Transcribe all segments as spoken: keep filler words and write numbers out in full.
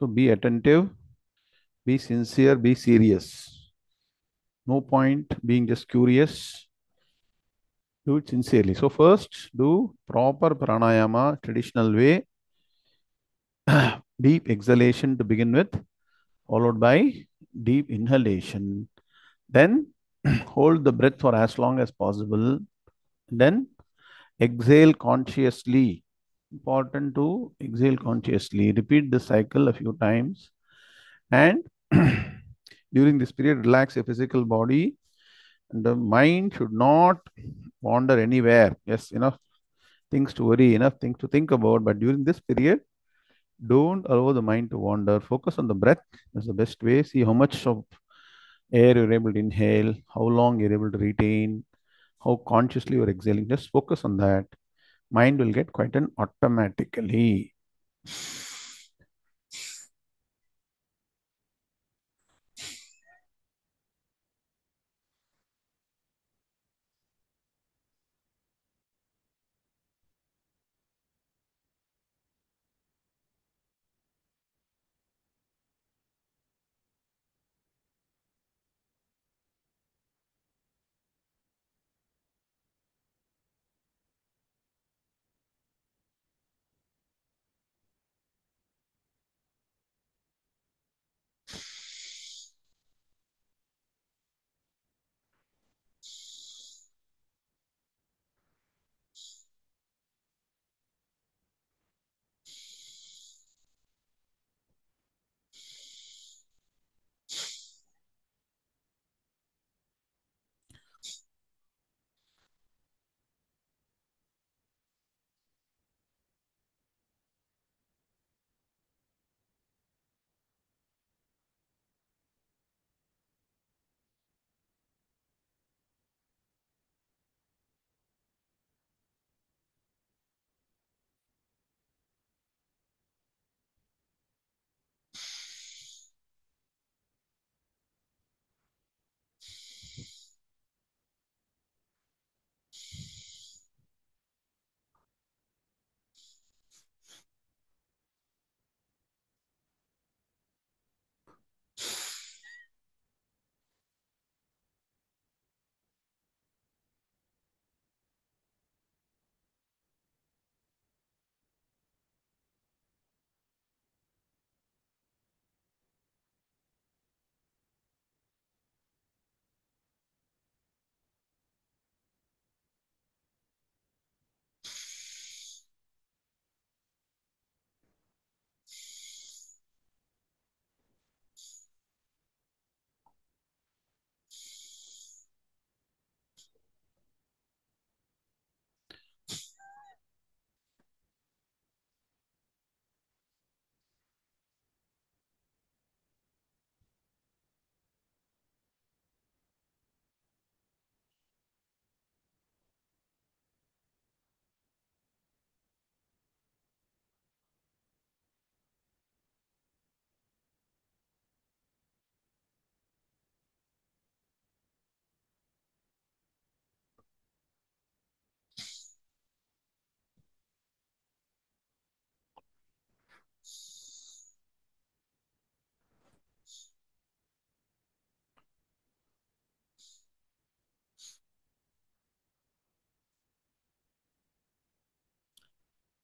So be attentive, be sincere, be serious. No point being just curious. Do it sincerely. So first, do proper pranayama, traditional way. Deep exhalation to begin with, followed by deep inhalation. Then hold the breath for as long as possible. Then exhale consciously. Important to exhale consciously. Repeat this cycle a few times. And during this period, relax your physical body. The mind should not wander anywhere. Yes, enough things to worry, enough things to think about. But during this period, don't allow the mind to wander. Focus on the breath. That's the best way. See how much of air you're able to inhale, how long you're able to retain, how consciously you're exhaling. Just focus on that. Mind will get quietened automatically.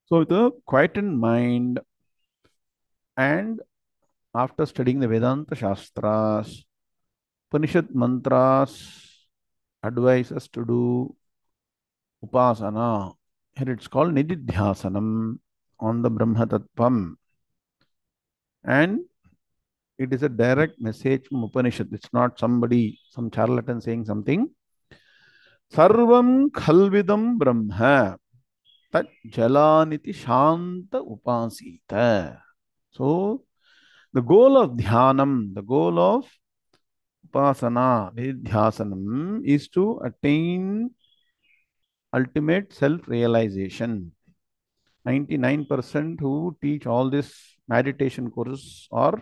So with a quietened mind, and after studying the Vedanta Shastras, Upanishad Mantras advise us to do Upāsana. Here it's called Nididhyasanam on the Brahma Tattpam. And it is a direct message from Upanishad. It's not somebody, some charlatan saying something. Sarvam Khalvidam Brahma. Tat Jalaniti Shanta Upasita. So, the goal of Dhyānam, the goal of Upasana, Nididhyasanam, is to attain ultimate self-realization. ninety-nine percent who teach all this meditation courses are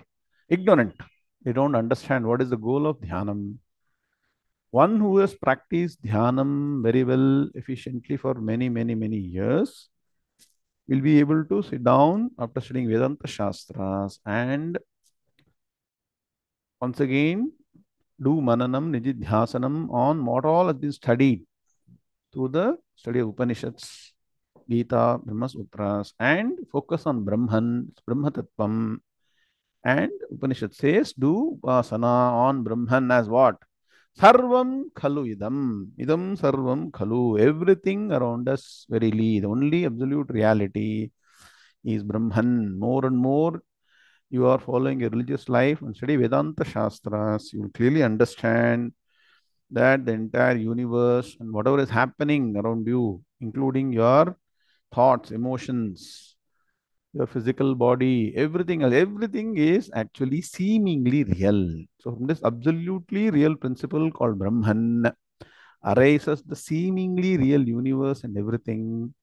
ignorant. They don't understand what is the goal of Dhyānam. One who has practiced Dhyanam very well, efficiently for many, many, many years, will be able to sit down after studying Vedanta Shastras and once again do Mananam, Nididhyasanam on what all has been studied through the study of Upanishads, Gita, Brahma Sutras, and focus on Brahman, Brahma Tattpam. And Upanishad says, do Upasana on Brahman as what? Sarvam Khalvidam. Idam Sarvam Khalu. Everything around us verily. The only absolute reality is Brahman. More and more you are following a religious life and study Vedanta Shastras, you will clearly understand that the entire universe and whatever is happening around you, including your thoughts, emotions, your physical body, everything else, everything is actually seemingly real. So from this absolutely real principle called Brahman arises the seemingly real universe and everything.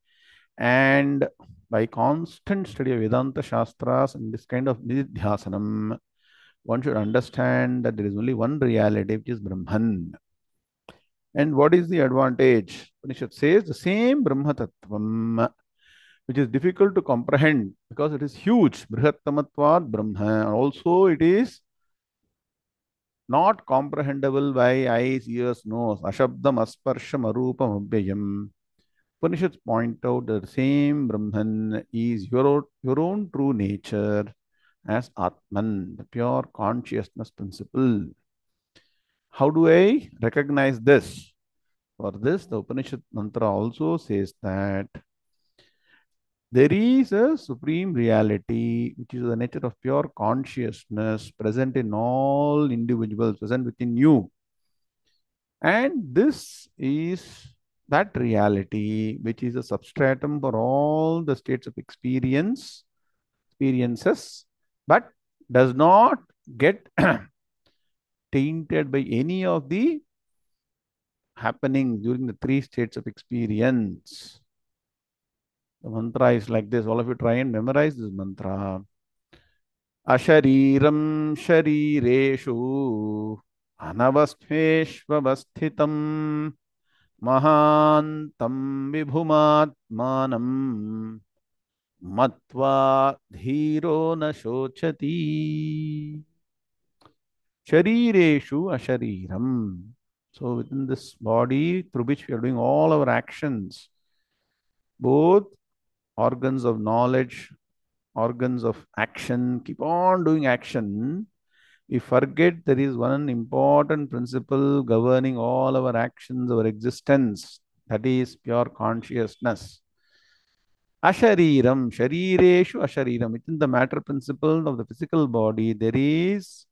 And by constant study of Vedanta Shastras and this kind of Nididhyasanam, one should understand that there is only one reality, which is Brahman. And what is the advantage? Upanishad says the same Brahma Tattvam, which is difficult to comprehend because it is huge. Brihattamatvat Brahma. Also, it is not comprehendable by eyes, ears, nose. Ashabdam asparsham arupam abhyayam. Upanishads point out that the same Brahman is your, your own true nature as Atman, the pure consciousness principle. How do I recognize this? For this, the Upanishad mantra also says that there is a supreme reality, which is the nature of pure consciousness, present in all individuals, present within you. And this is that reality, which is a substratum for all the states of experience, experiences, but does not get tainted by any of the happenings during the three states of experience. The mantra is like this. All of you try and memorize this mantra. Ashariram sharireshu anavastheshvavasthitam Mahantam vibhumatmanam matva dhiro na shochati. Sharireshu ashariram. So within this body through which we are doing all our actions, both organs of knowledge, organs of action, keep on doing action. We forget there is one important principle governing all our actions, our existence, that is pure consciousness. Ashariram, sharireshu ashariram. Within the matter principle of the physical body, there is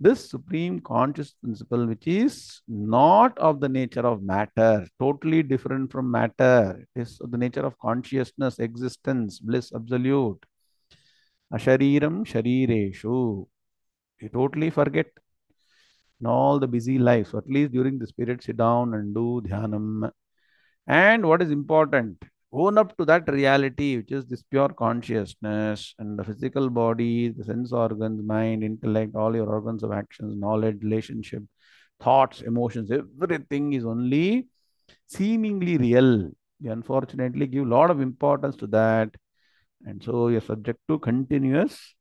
this supreme conscious principle, which is not of the nature of matter, totally different from matter. It is of the nature of consciousness, existence, bliss, absolute. Ashariram, sharireshu. You totally forget in all the busy life. So at least during this period, sit down and do Dhyānam. And what is important? Own up to that reality, which is this pure consciousness and the physical body, the sense organs, mind, intellect, all your organs of actions, knowledge, relationship, thoughts, emotions, everything is only seemingly real. We unfortunately give a lot of importance to that. And so you are subject to continuous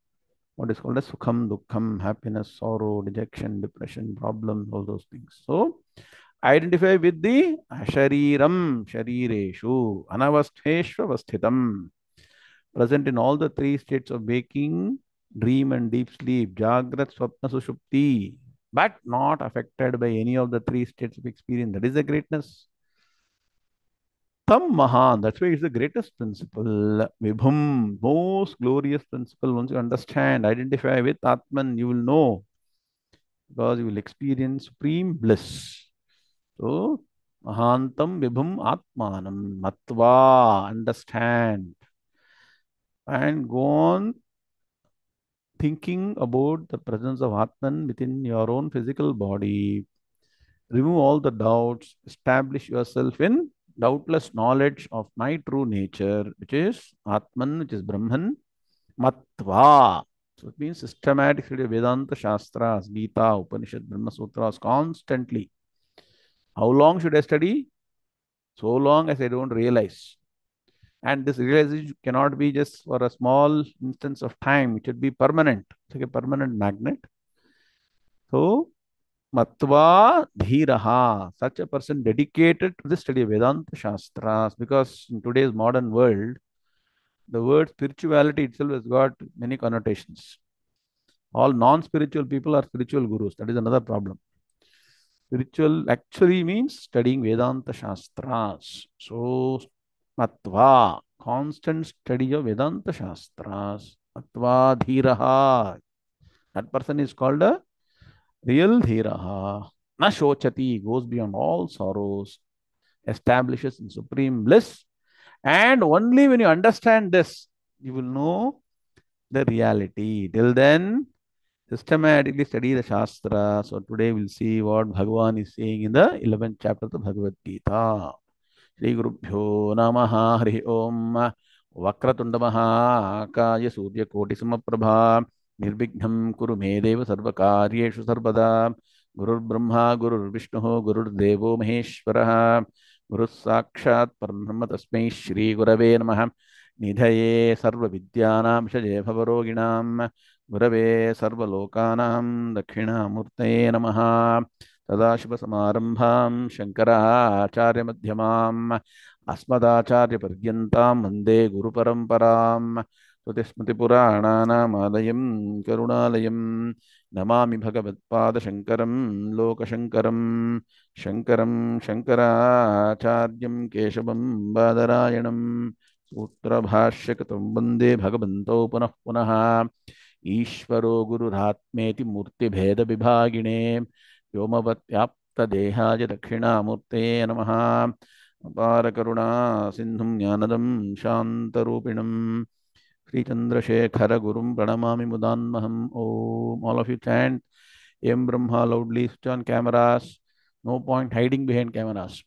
what is called as sukham, dukkham, happiness, sorrow, dejection, depression, problems, all those things. So, identify with the ashariram, sharireshu, anavastheshva vasthitam, present in all the three states of waking, dream and deep sleep, jagrat, swapna, sushupti, but not affected by any of the three states of experience. That is the greatness. Tam Mahan, that's why it's the greatest principle. Vibhum, most glorious principle. Once you understand, identify with Atman, you will know, because you will experience supreme bliss. So, Mahantam Vibhum Atmanam, Matva, understand. And go on thinking about the presence of Atman within your own physical body. Remove all the doubts, establish yourself in doubtless knowledge of my true nature, which is Atman, which is Brahman, Matva. So it means systematic study of Vedanta Shastras, Gita, Upanishad, Brahma Sutras constantly. How long should I study? So long as I don't realize. And this realization cannot be just for a small instance of time. It should be permanent. It's like a permanent magnet. So, Matva Dhiraha, such a person dedicated to the study of Vedanta Shastras, because in today's modern world, the word spirituality itself has got many connotations. All non-spiritual people are spiritual gurus. That is another problem. Spiritual actually means studying Vedanta Shastras. So, Matva, constant study of Vedanta Shastras. Matva Dhiraha. That person is called a real Dhiraha. Na Shochati, goes beyond all sorrows, establishes in supreme bliss. And only when you understand this, you will know the reality. Till then, systematically study the Shastra. So today we'll see what Bhagavan is saying in the eleventh chapter of the Bhagavad Gita. Shri Gurubhyo Namaha Hari Om Vakratunda Mahakaya Surya Koti Samaprabha Nirbighnam Kuru Medeva Sarvakaryeshu Sarvada Gurur Brahma Gurur Vishnu Gurur Devo Maheshwaraha Guru Sakshat Paramaham Tasmai Shri Gurave Namaha Nidhaye Sarva Vidyanam Shaje Bhavaroginam Gurave Sarva Lokanam Dakshinamurtaye Namaha Sadashiva Samarambham Shankara Acharya Madhyamam Asmadacharya Paryantam Vande Guru Paramparam Swatismati Purananam Adayam Karunalayam Namami Bhagavatpada Shankaram Lokashankaram Shankaram Shankaracharyam Keshavam Badarayanam Sutra Bhashyakatam Vande Bhagavanto Punah Punaha Ishvaro Gururatmeti Murti Bheda Vibhagine Yomavat Yapta Dehaja Dakshina Murte Namaha Aparakaruna Sindhum Jnanadam Shantarupinam Sri Chandrasekhara Gurum Pranamami Mudanmaham Om. All of you chant Em Brahma loudly, switch on cameras. No point hiding behind cameras.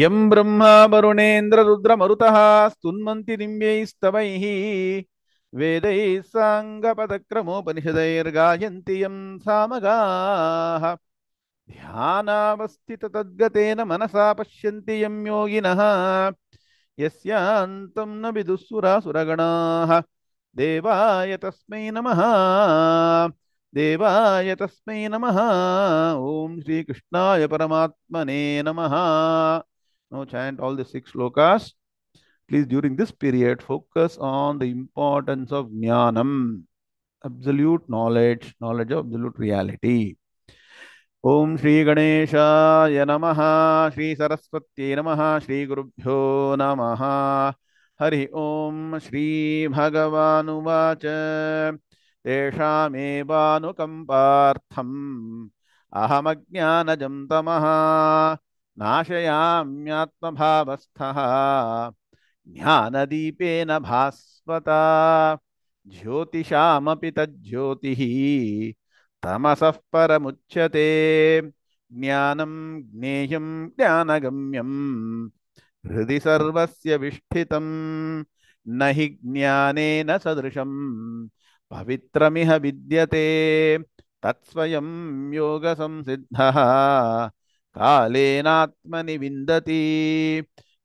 Em Brahma Varunendra Rudra Marutaha Stunmanti Nimbyais Tavaihi Vedai Sangha Padakramo Panishadair Gayantiyam Samagaha Dhyanavastita Tadgatena Manasa Pashyantiyam Yoginaha Yasyantam Nabidusura Suraganaha Devaya Tasmai Namaha Devaya Tasmai Namaha Om Shri Krishnaya Paramatmane Namaha. Now chant all the six lokas. Please, during this period, focus on the importance of Jnanam, absolute knowledge, knowledge of absolute reality. Om Shri Ganeshaya Namaha, Shri Saraswati Namaha, Shri Gurubhyo Namaha, Hari Om. Shri Bhagavanu Vacha, Tesham Evanu Kampartham, Ahamajnana Jamtamaha, Nashayamyatma Bhavastaha, Jnanadipena Bhasvata, Jyotishamapita Jyotihi, Tamasah Paramuchyate, Jnanam Gneyam Jnanagamyam, Hridi Sarvasya Vishtitam, Nahi Jnanena Sadrisham, Pavitramiha Vidyate, Tatsvayam Yoga Samsiddhaha, Kalenatmani Vindati,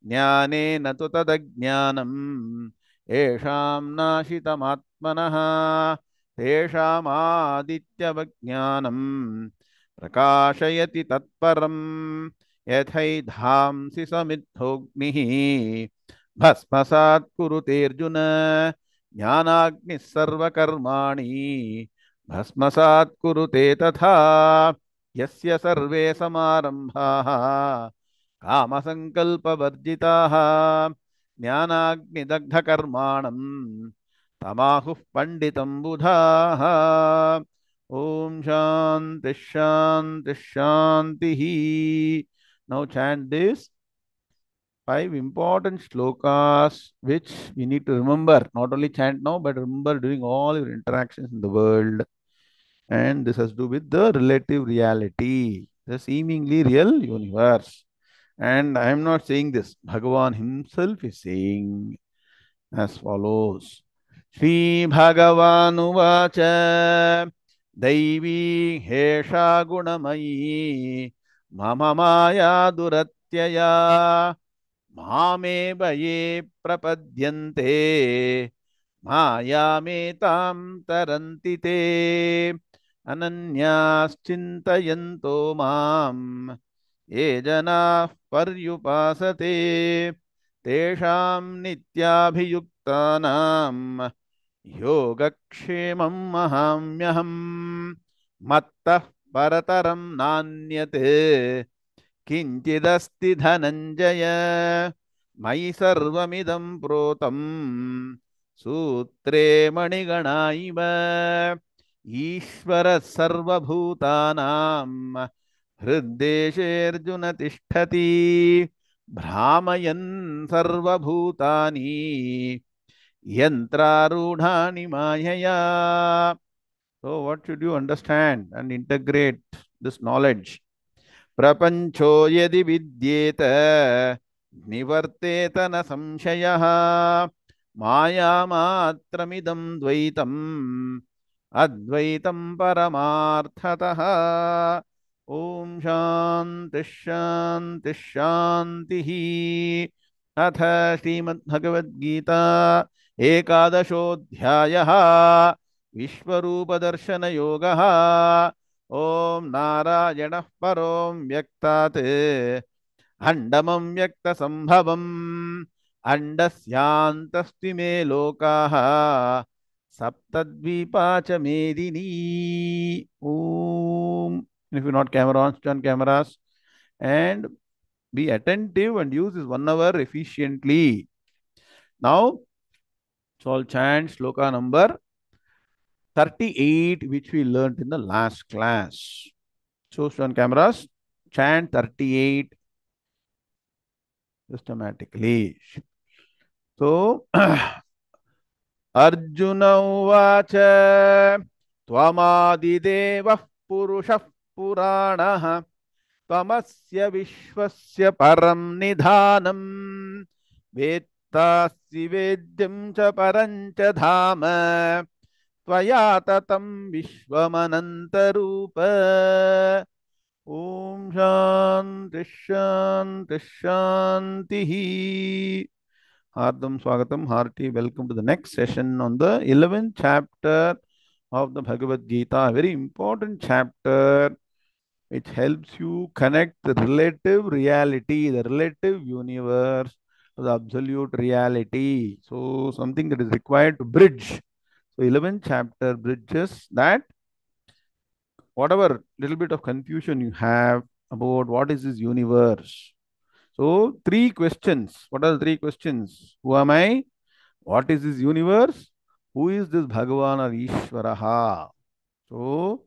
Jnanena tu tadagnanam, Esham Nashitam Atmanaha, Tesham Aditya Vajnanam, Prakashayati Tatparam, Yathai Dhamsi Samithognihi, Bhasmasat Kurute Arjuna, Jnanagni Sarva Karmani, Bhasmasat Kurute Tatha, Yasya Sarve Samarambhaha, Kama Sankalpa Varjitaha, Jnanagni Dagdha Karmanam, Tamahu Panditam Buddhaha. Om Shanti Shanti Shantihi. Now chant this five important shlokas which we need to remember. Not only chant now, but remember during all your interactions in the world. And this has to do with the relative reality, the seemingly real universe. And I am not saying this. Bhagavan himself is saying as follows. Shri Bhagavanu Vacha Daivi Hesha Gunamayi Mama Maya Duratyaya Mahame ye prapadyante mayametam tarantite ananyas chintayanto mam yejana paryupasate tesham nityabhiyuktanam yogakshemam mahamyaham mattah parataram nanyate Kinchidasti dhananjaya mai sarvamidam protam sutre maniganaiva Ishvara sarvabhutanam hriddesherjuna tishthati brahmayan sarvabhutani yantrarudhani mayaya. So what should you understand and integrate this knowledge? Prapancho yadi vidyeta nivarteta na samshayaha maya matramidam dvaitam advaitam paramarthataha. Om shanti shanti shantihi. Atha Srimad Bhagavad Gita ekadashodhyayaha Vishwarupa darshana yogaha. Om Narayana Parom Vyaktate Handamam Vyakta Sambhavam Andasyantasti me Lokaha Saptadvipacha Medini. Om. If you're not camera on, turn cameras and be attentive and use this one hour efficiently. Now, it's all chant Shloka number thirty-eight, which we learnt in the last class. So, on cameras, chant thirty-eight systematically. So, Arjuna uvacha tvamadideva purushah puranah tvamasya vishvasya param nidhanam vettasya vedyam cha parancha dhama Vayatatam Vishwamanantarupa. Om Shanti Shanti Shantihi. Hardam Swagatam, hearty welcome to the next session on the eleventh chapter of the Bhagavad Gita. A very important chapter which helps you connect the relative reality, the relative universe to the absolute reality. So something that is required to bridge. So eleventh chapter bridges that whatever little bit of confusion you have about what is this universe. So three questions. What are the three questions? Who am I? What is this universe? Who is this Bhagavan or Ishvaraha? So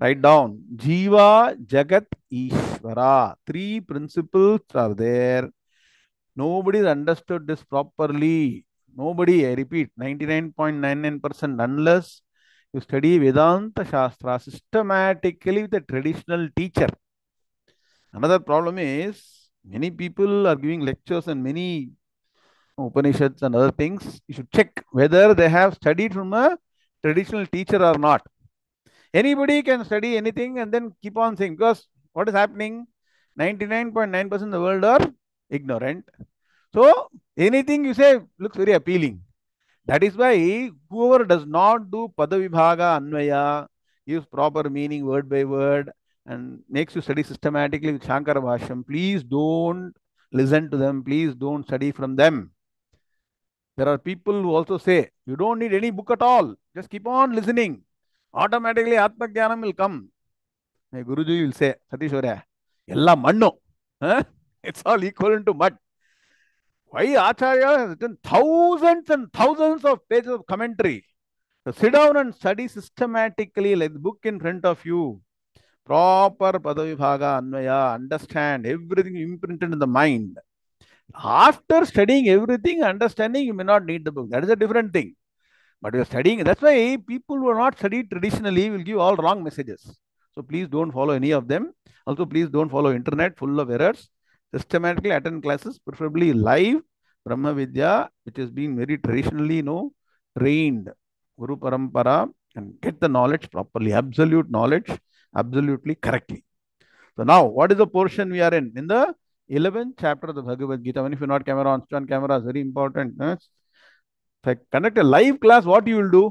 write down Jiva, Jagat, Ishvara. Three principles are there. Nobody has understood this properly. Nobody, I repeat, ninety-nine point nine nine percent unless you study Vedanta Shastra systematically with a traditional teacher. Another problem is many people are giving lectures and many Upanishads and other things. You should check whether they have studied from a traditional teacher or not. Anybody can study anything and then keep on saying, because what is happening? ninety-nine point nine percent of the world are ignorant. So anything you say looks very appealing. That is why whoever does not do Padavibhaga, Anvaya, gives proper meaning word by word and makes you study systematically with Shankara Bhashyam, please don't listen to them. Please don't study from them. There are people who also say, you don't need any book at all. Just keep on listening. Automatically Atma Jnanam will come. My Guruji will say, Satishwarya, Yalla manno. Huh? It's all equivalent to mud. Why Acharya has written thousands and thousands of pages of commentary. So sit down and study systematically like the book in front of you. Proper Padavibhaga, Anvaya, understand everything imprinted in the mind. After studying everything, understanding, you may not need the book. That is a different thing. But you are studying. That's why people who are not studied traditionally will give all wrong messages. So please don't follow any of them. Also please don't follow internet full of errors. Systematically attend classes, preferably live Brahma Vidya, which has been very traditionally, you know, trained Guru Parampara, and get the knowledge properly, absolute knowledge, absolutely correctly. So now, what is the portion we are in? In the eleventh chapter of the Bhagavad Gita. Even if you're not camera on, on camera is very important. Huh? If I conduct a live class, what you will do?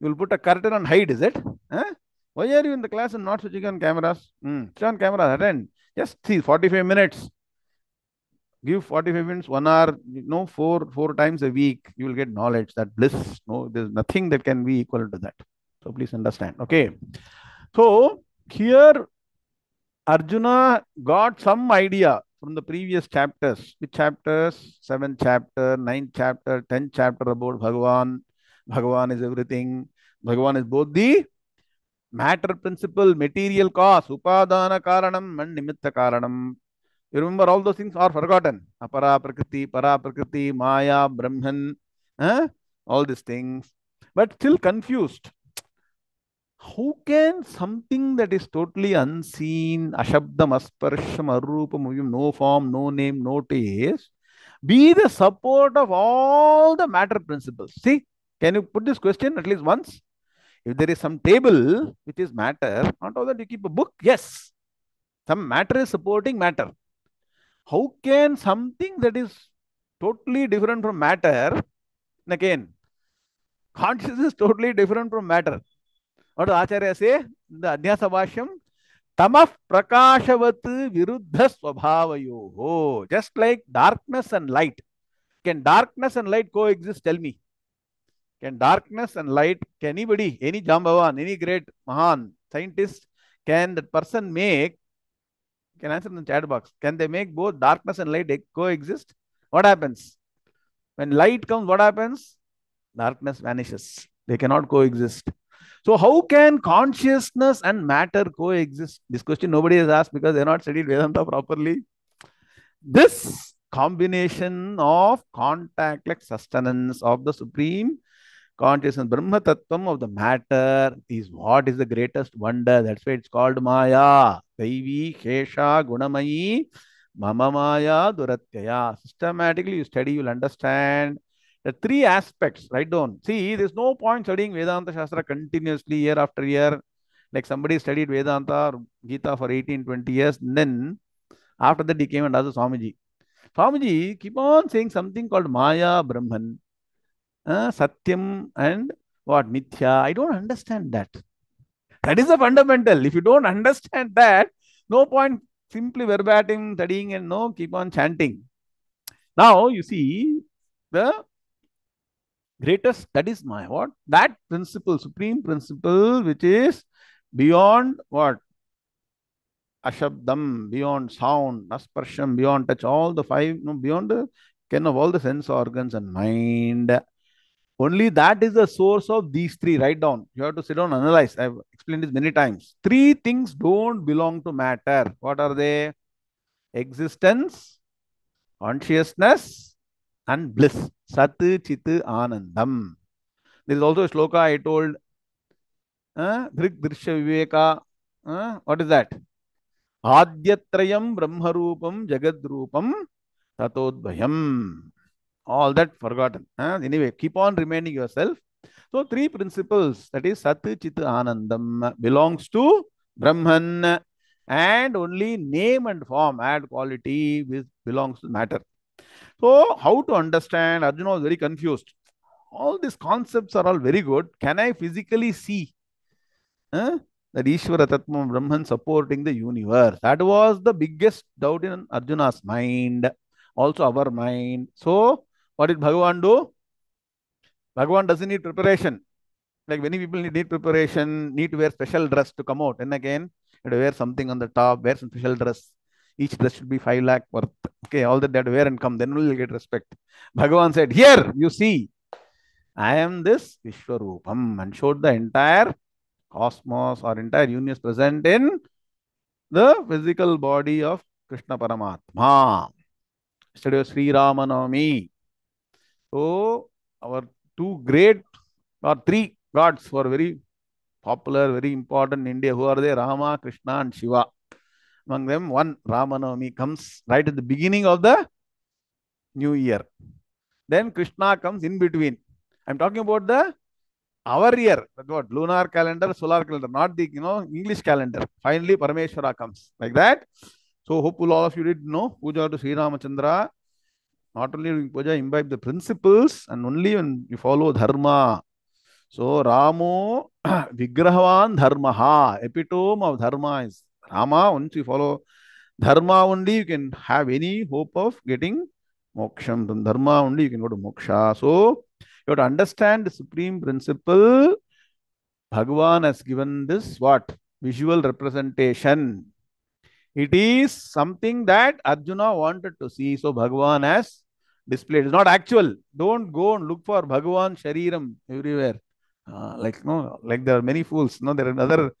You will put a curtain and hide, is it? Huh? Why are you in the class and not switching on cameras? Hmm. Switch on cameras, attend. Just see, forty-five minutes. Give forty-five minutes, one hour, you know, four, four times a week. You will get knowledge, that bliss. No, there's nothing that can be equal to that. So please understand. Okay. So here, Arjuna got some idea from the previous chapters. Which chapters? Seventh chapter, ninth chapter, tenth chapter about Bhagavan. Bhagavan is everything. Bhagavan is both the matter principle, material cause, upadana karanam and nimitta karanam. You remember all those things are forgotten. Apara prakriti, para prakriti, maya, brahman, eh? All these things. But still confused. How can something that is totally unseen, ashabdam, asparsham, arupam, no form, no name, no taste, be the support of all the matter principles? See, can you put this question at least once? If there is some table which is matter, not all that you keep a book, yes. Some matter is supporting matter. How can something that is totally different from matter, and again, consciousness is totally different from matter. What does Acharya say? The Adhyasa Bhashyam, tamah prakashavat viruddha swabhavayoho. Just like darkness and light. Can darkness and light coexist? Tell me. Can darkness and light, can anybody, any Jambavan, any great Mahan, scientist, can that person make, can answer in the chat box, can they make both darkness and light coexist? What happens? When light comes, what happens? Darkness vanishes. They cannot coexist. So how can consciousness and matter coexist? This question nobody has asked because they have not studied Vedanta properly. This combination of contact-like sustenance of the Supreme Consciousness, Brahma Tattpam of the matter, is what is the greatest wonder. That's why it's called Maya. Daivi, Shesha, Gunamayi, Mama Maya, Duratyaya. Systematically you study, you'll understand the three aspects. Write down. See, there's no point studying Vedanta Shastra continuously year after year. Like somebody studied Vedanta or Gita for eighteen, twenty years. And then after that he came and asked Swamiji. Swamiji keep on saying something called Maya, Brahman. Uh, Satyam and what? Mithya. I don't understand that. That is the fundamental. If you don't understand that, no point simply verbatim studying and no keep on chanting. Now you see the greatest, that is Maya. What? That principle, supreme principle, which is beyond what? Ashabdam, beyond sound, asparsham, beyond touch, all the five, no, beyond the ken of all the sense organs and mind. Only that is the source of these three. Write down. You have to sit down and analyze. I've explained this many times. Three things don't belong to matter. What are they? Existence, consciousness, and bliss. Sat Chit Anandam. There is also a shloka I told. Uh, Dhrik Drishya Viveka. Uh, what is that? Adyatrayam Brahmarupam Jagadrupam Tatodvayam. All that forgotten. Huh? Anyway, keep on reminding yourself. So, three principles, that is Sat Chit Anandam, belongs to Brahman, and only name and form, add quality, which belongs to matter. So, how to understand? Arjuna was very confused. All these concepts are all very good. Can I physically see huh? that Ishvara Tattvam Brahman supporting the universe? That was the biggest doubt in Arjuna's mind, also our mind. So, what did Bhagavan do? Bhagavan doesn't need preparation. Like many people need preparation, need to wear special dress to come out. And again, you have to wear something on the top, wear some special dress. Each dress should be five lakh worth. Okay, all that they have to wear and come. Then only you'll get respect. Bhagavan said, here, you see, I am this Vishwarupam, and showed the entire cosmos or entire universe present in the physical body of Krishna Paramatma. Yesterday was Sri Ramanavami. So, our two great or three gods who are very popular, very important in India. Who are they? Rama, Krishna and Shiva. Among them, one Ramanavami comes right at the beginning of the new year. Then Krishna comes in between. I am talking about the our year. That's what? Lunar calendar, solar calendar, not the you know English calendar. Finally, Parameshwara comes. Like that. So hopeful all of you did know puja to Sri Ramachandra. Not only doing puja, imbibe the principles, and only when you follow dharma. So Ramo Vigrahavan Dharmaha, epitome of dharma is Rama. Once you follow dharma only, you can have any hope of getting moksha. From dharma only, you can go to moksha. So you have to understand the supreme principle. Bhagavan has given this what? Visual representation. It is something that Arjuna wanted to see. So Bhagavan has displayed. It's not actual. Don't go and look for Bhagavan Shariram everywhere. Uh, like no, like there are many fools. No, there are other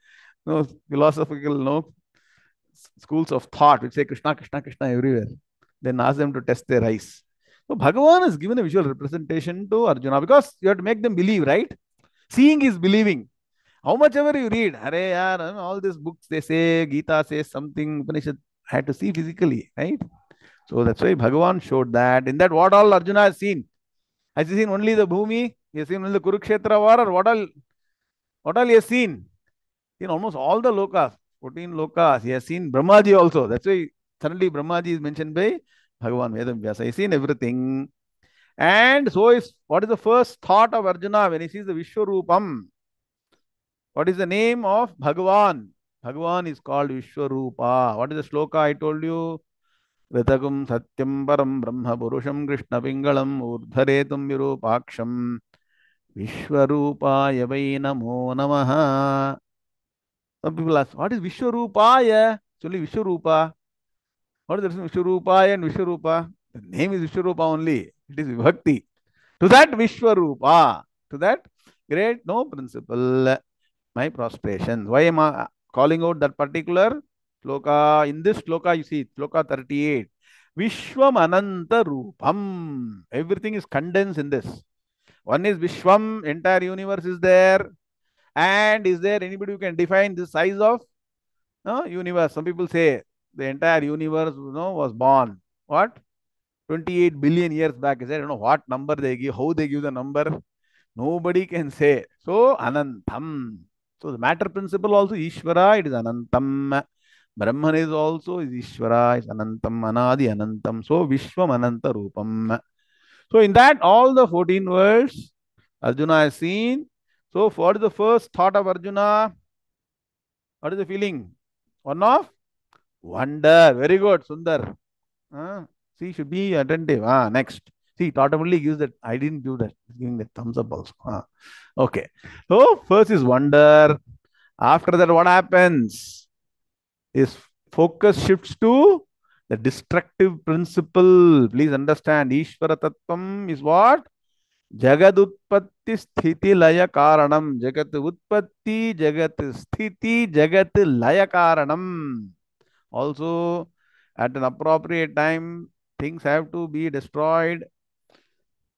no philosophical no schools of thought which say Krishna, Krishna, Krishna everywhere. Then ask them to test their eyes. So Bhagavan has given a visual representation to Arjuna because you have to make them believe, right? Seeing is believing. How much ever you read, Hare, yaar, all these books they say, Gita says something, Upanishad, I had to see physically, right? So that's why Bhagavan showed that. In that, what all Arjuna has seen? Has he seen only the Bhumi? He has seen only the Kurukshetra war, or what all? What all he has seen? Seen almost all the Lokas, fourteen Lokas. He has seen Brahmaji also. That's why suddenly Brahmaji is mentioned by Bhagavan Vedam Vyasa. He has seen everything. And so is, what is the first thought of Arjuna when he sees the Vishwarupam? What is the name of Bhagavan? Bhagavan is called Vishwarupa. What is the shloka I told you? Ritakum satyam param brahma purusham krishna pingalam urdharetum virupaksham Vishwarupaya vai namo namaha. Some people ask, what is Vishwarupaya? It's only Vishwarupa. What is the difference between Vishwarupaya and Vishwarupa? The name is Vishwarupa only. It is Vibhakti. To that Vishwarupa, to that great no principle. My prostration. Why am I calling out that particular shloka? In this shloka, you see, shloka thirty-eight. Vishwam Ananta Rupam. Everything is condensed in this. One is Vishwam, entire universe is there. And is there anybody who can define the size of no, universe? Some people say the entire universe you know, was born. What? twenty-eight billion years back. Is there? I don't know what number they give, how they give the number. Nobody can say. So, Anantam. So, the matter principle also, Ishvara, it is Anantam. Brahman is also, is Ishvara, is Anantam, Anadi, Anantam. So, Vishwam Ananta Rupam. So, in that, all the fourteen words, Arjuna has seen. So, what is the first thought of Arjuna? What is the feeling? One of wonder. Very good, Sundar. Huh? See, should be attentive. Ah, next. See, it automatically gives that. I didn't do that. Giving the thumbs up also. Huh. Okay. So, first is wonder. After that, what happens? Is focus shifts to the destructive principle. Please understand. Ishvara Tattpam is what? Jagat Utpatti Sthiti Laya Karanam. Jagat Utpatti, Jagat Sthiti, Jagat Laya Karanam. Also, at an appropriate time, things have to be destroyed.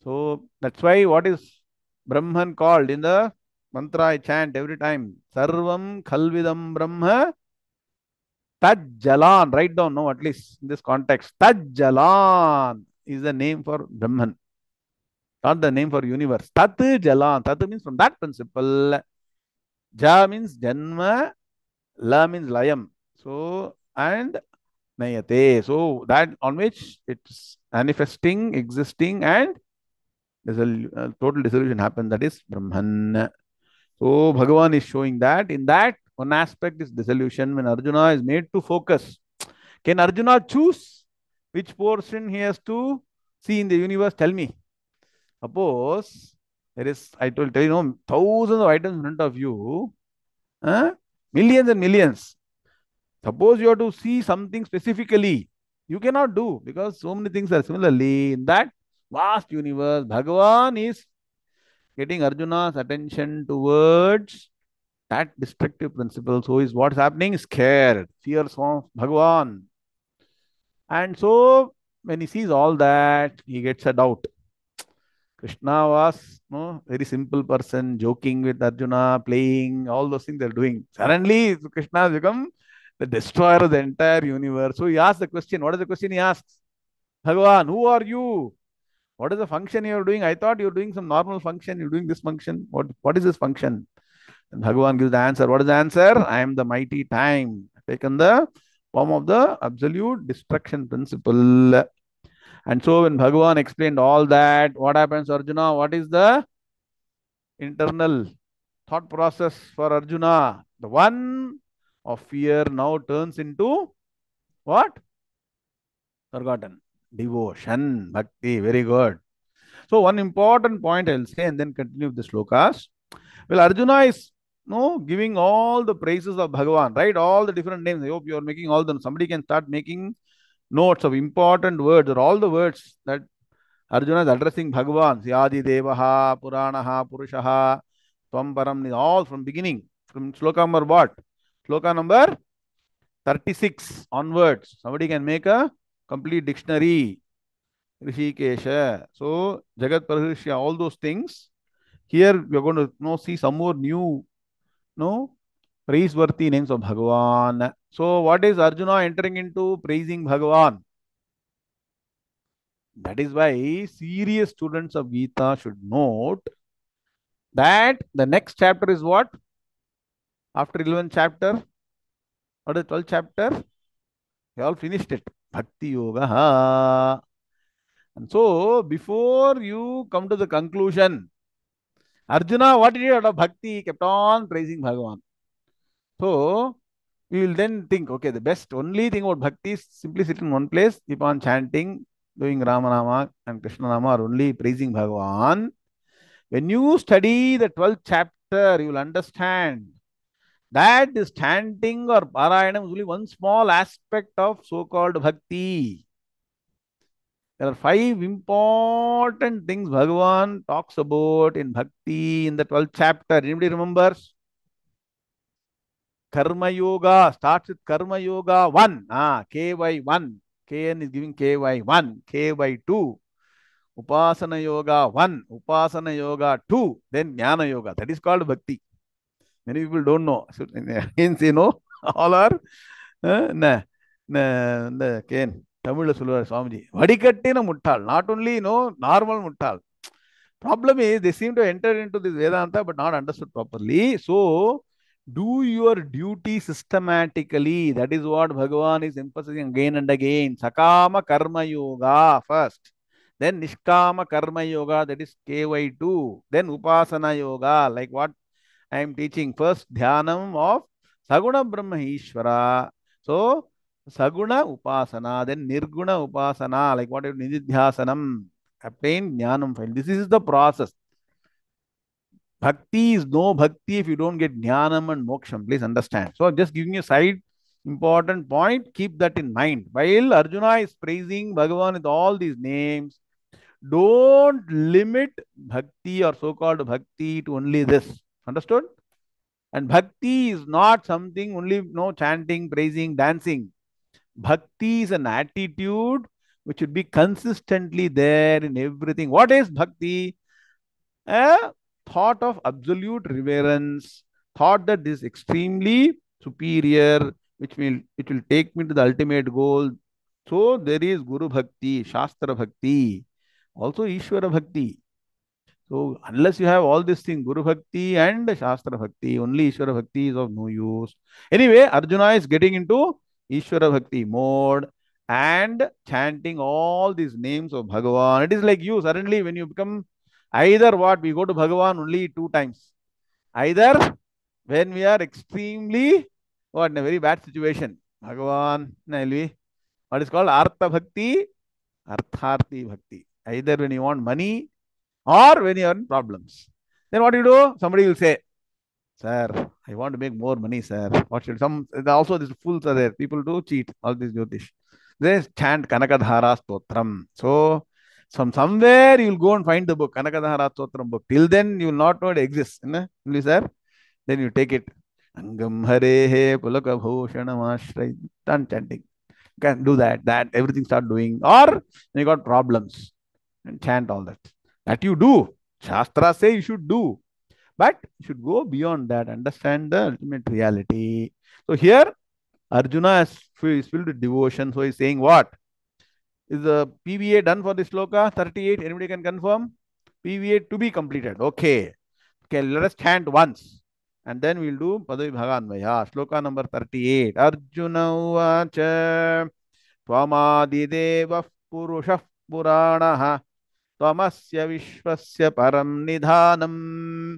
So that's why what is Brahman called in the mantra I chant every time? Sarvam Khalvidam Brahma Tajjalan. Write down, no, at least in this context. Tajjalan is the name for Brahman, not the name for universe. Tat Jalan. Tat means from that principle. Ja means Janma. La means Layam. So, and Nayate. So that on which it's manifesting, existing, and there's a total dissolution happens. That is Brahman. So Bhagavan is showing that. In that, one aspect is dissolution. When Arjuna is made to focus, can Arjuna choose which portion he has to see in the universe? Tell me. Suppose there is, I told tell you, know, thousands of items in front of you, huh? Millions and millions. Suppose you have to see something specifically, you cannot do because so many things are similarly in that vast universe. Bhagavan is getting Arjuna's attention towards that destructive principle. So is what's happening? Scared, fear forms Bhagavan. And so when he sees all that, he gets a doubt. Krishna was no very simple person, joking with Arjuna, playing, all those things they're doing. Suddenly Krishna has become the destroyer of the entire universe. So he asks the question. What is the question he asks? Bhagavan, who are you? What is the function you are doing? I thought you were doing some normal function. You are doing this function. What, what is this function? And Bhagavan gives the answer. What is the answer? I am the mighty time. Taken the form of the absolute destruction principle. And so when Bhagavan explained all that, what happens, Arjuna? What is the internal thought process for Arjuna? The one of fear now turns into what? Forgotten. Devotion. Bhakti. Very good. So one important point I will say and then continue with the slokas. Well, Arjuna is no giving all the praises of Bhagavan, right? All the different names. I hope you are making all them. Somebody can start making notes of important words or all the words that Arjuna is addressing Bhagavan. Yadi Devaha, Puranaha, Purushaha, Tvam Param, all from beginning, from sloka number what? Sloka number thirty-six onwards. Somebody can make a complete dictionary. Rishikesha. So, Jagat Parishya, all those things. Here we are going to you know, see some more new no, praiseworthy names of Bhagavan. So, what is Arjuna entering into? Praising Bhagavan. That is why serious students of Gita should note that the next chapter is what? After eleventh chapter or the twelfth chapter, we all finished it. Bhakti Yoga. And so, before you come to the conclusion, Arjuna, what did he do out of bhakti? He kept on praising Bhagavan. So, we will then think, okay, the best only thing about bhakti is simply sit in one place, keep on chanting, doing Ramanama and Krishnanama, or only praising Bhagavan. When you study the twelfth chapter, you will understand that this chanting or parayanam is only one small aspect of so-called bhakti. There are five important things Bhagavan talks about in Bhakti in the twelfth chapter. Anybody remembers? Karma Yoga starts with Karma Yoga one. Ah, K Y one. K N is giving K Y one. K Y two. Upasana Yoga one. Upasana Yoga two. Then Jnana Yoga. That is called Bhakti. Many people don't know. So, hence, you know, all are. Uh, nah, nah, nah, K N. Tamil Swamiji. Vadikattina Muttal. Not only, you know, normal Muttal. Problem is, they seem to enter into this Vedanta but not understood properly. So, do your duty systematically. That is what Bhagavan is emphasizing again and again. Sakama Karma Yoga first. Then Nishkama Karma Yoga, that is K Y two. Then Upasana Yoga, like what I am teaching. First, Dhyānam of Saguna Brahma Ishvara. So, Saguna Upasana, then Nirguna Upasana, like what if Nididhyasanam, obtain Jnanam file. This is the process. Bhakti is no Bhakti if you don't get Jnanam and Moksham. Please understand. So, I'm just giving you a side important point. Keep that in mind. While Arjuna is praising Bhagavan with all these names, don't limit Bhakti or so-called Bhakti to only this. Understood? And Bhakti is not something only you know, chanting, praising, dancing. Bhakti is an attitude which should be consistently there in everything. What is bhakti? A thought of absolute reverence, thought that is extremely superior, which will it will take me to the ultimate goal. So there is Guru Bhakti, Shastra Bhakti, also Ishvara Bhakti. So unless you have all these things, Guru Bhakti and Shastra Bhakti, only Ishvara Bhakti is of no use. Anyway, Arjuna is getting into Ishvara Bhakti mode and chanting all these names of Bhagavan. It is like you suddenly when you become either what we go to Bhagavan only two times. Either when we are extremely or in a very bad situation. Bhagavan, what is called Artha Bhakti, Artharthi Bhakti. Either when you want money or when you are in problems. Then what do you do? Somebody will say, sir, I want to make more money, sir. What should some also these fools are there? People do cheat all these Jyotish. They chant Kanakadhara Stotram. So, from somewhere you will go and find the book, Kanakadhara Stotram book. Till then, you will not know it exists. Then you take it. Angam Harehe Pulaka Bhushanam Ashray. Start chanting. You can do that, that, everything start doing. Or you got problems and chant all that. That you do. Shastra say you should do. But you should go beyond that, understand the ultimate reality. So here, Arjuna is filled with devotion. So he's saying what? Is the P V A done for this sloka? thirty-eight, anybody can confirm? P V A to be completed. Okay. Okay, let us chant once. And then we'll do Padavibhaga Anvaya. Shloka number thirty-eight. Arjuna uvacha Tvamadideva Purushah Puranaha Tvamasya Vishwasya Param Nidhanam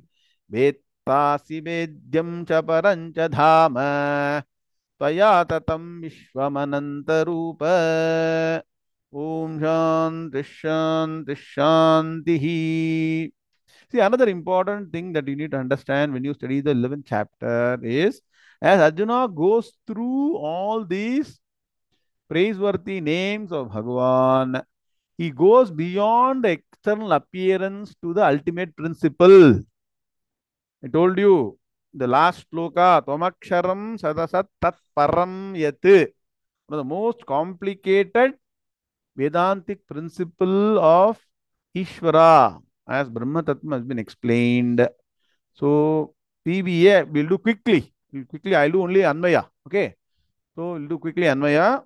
Vettasi Vedyam Cha Parancha Dhama Tvayatatam Vishwamanantarupa Om Shanti Shanti Shantihi. See, another important thing that you need to understand when you study the eleventh chapter is, as Arjuna goes through all these praiseworthy names of Bhagavan, he goes beyond the external appearance to the ultimate principle. I told you, the last sloka, Tvamaksharam Sadasat Tat Param Yat. One of the most complicated Vedantic principle of Ishvara, as Brahma Tattpam has been explained. So, P B A will do quickly. We'll quickly, I'll do only Anvaya. Okay. So, we'll do quickly Anvaya.